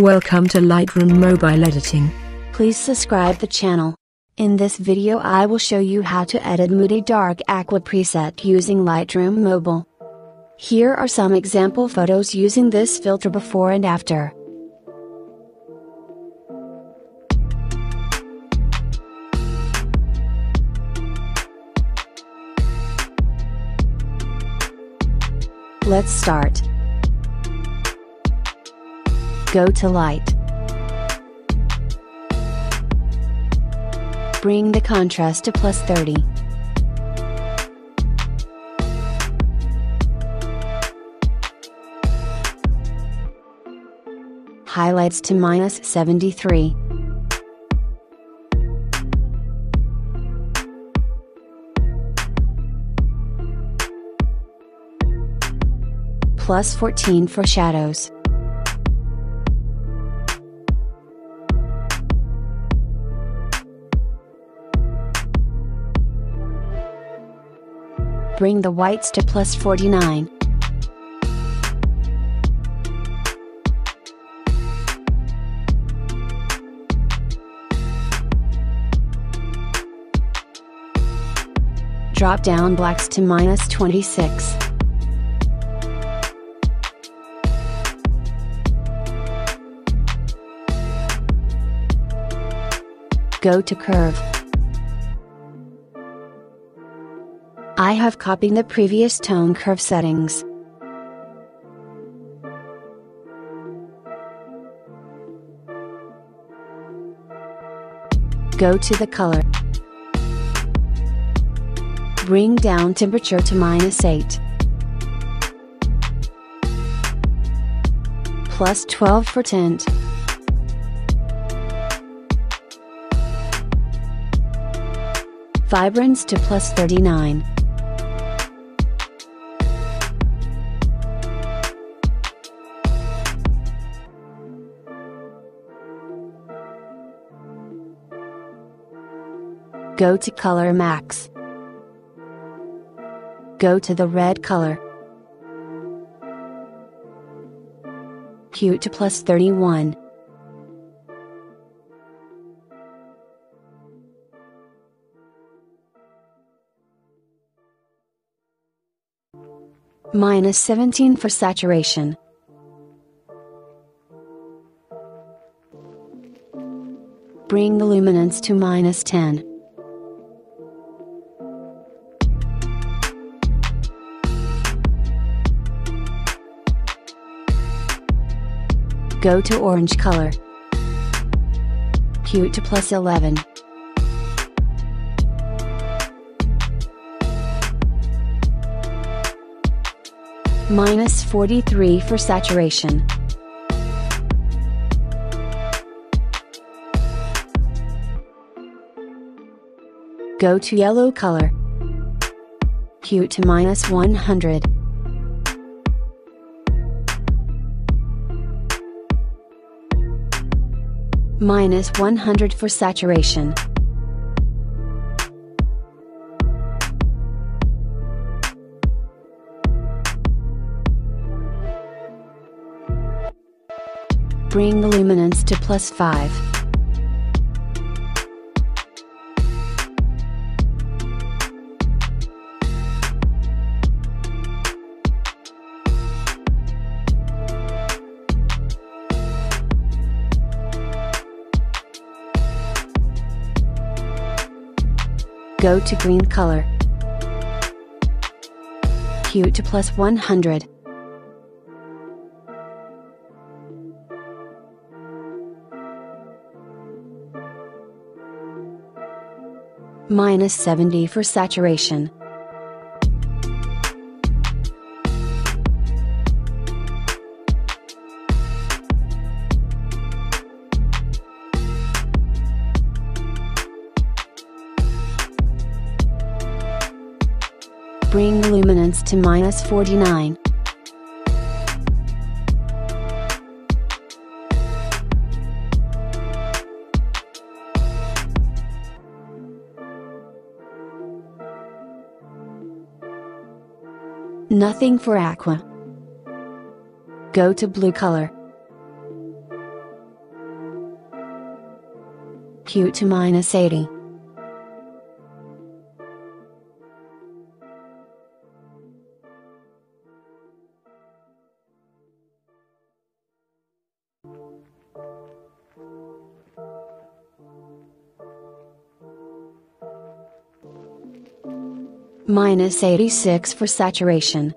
Welcome to Lightroom Mobile Editing. Please subscribe the channel. In this video I will show you how to edit Moody Dark Aqua preset using Lightroom Mobile. Here are some example photos using this filter before and after. Let's start. Go to light. Bring the contrast to +30. Highlights to -73. +14 for shadows. Bring the whites to +49. Drop down blacks to -26. Go to curve. I have copied the previous tone curve settings. Go to the color. Bring down temperature to -8. +12 for tint. Vibrance to +39. Go to color max. Go to the red color. Hue to +31. -17 for saturation. Bring the luminance to -10. Go to orange color. Hue to +11. -43 for saturation. Go to yellow color. Hue to -100. -100 for saturation. Bring the luminance to +5. Go to green color. Hue to +100. -70 for saturation. Bring the luminance to -49. Nothing for aqua. Go to blue color. EQ to -80. -86 for saturation.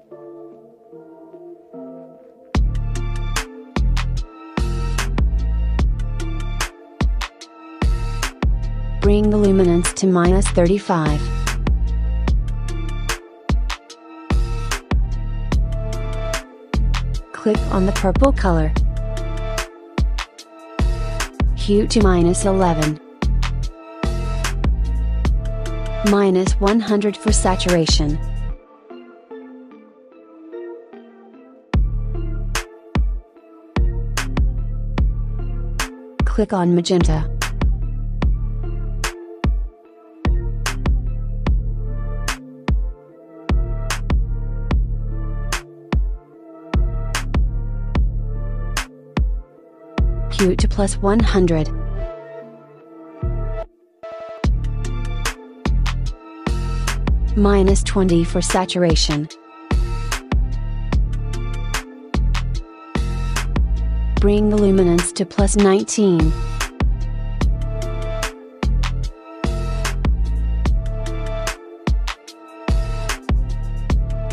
Bring the luminance to -35. Click on the purple color. Hue to -11. -100 for saturation. Click on magenta. Hue to +100. -20 for saturation. Bring the luminance to +19.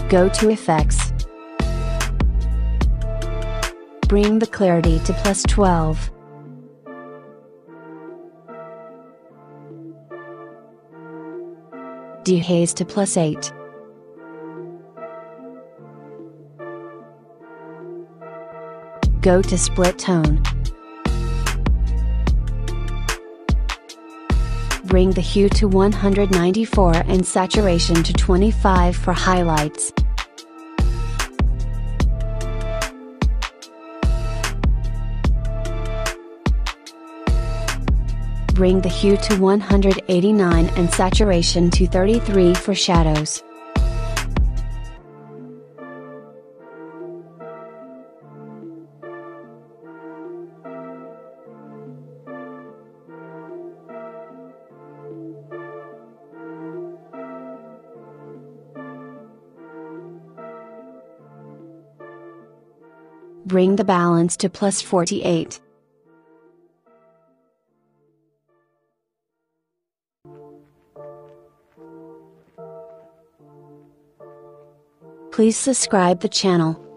Go to Effects. Bring the clarity to +12. Dehaze to +8. Go to split tone. Bring the hue to 194 and saturation to 25 for highlights. Bring the hue to 189 and saturation to 33 for shadows. Bring the balance to +48. Please subscribe the channel.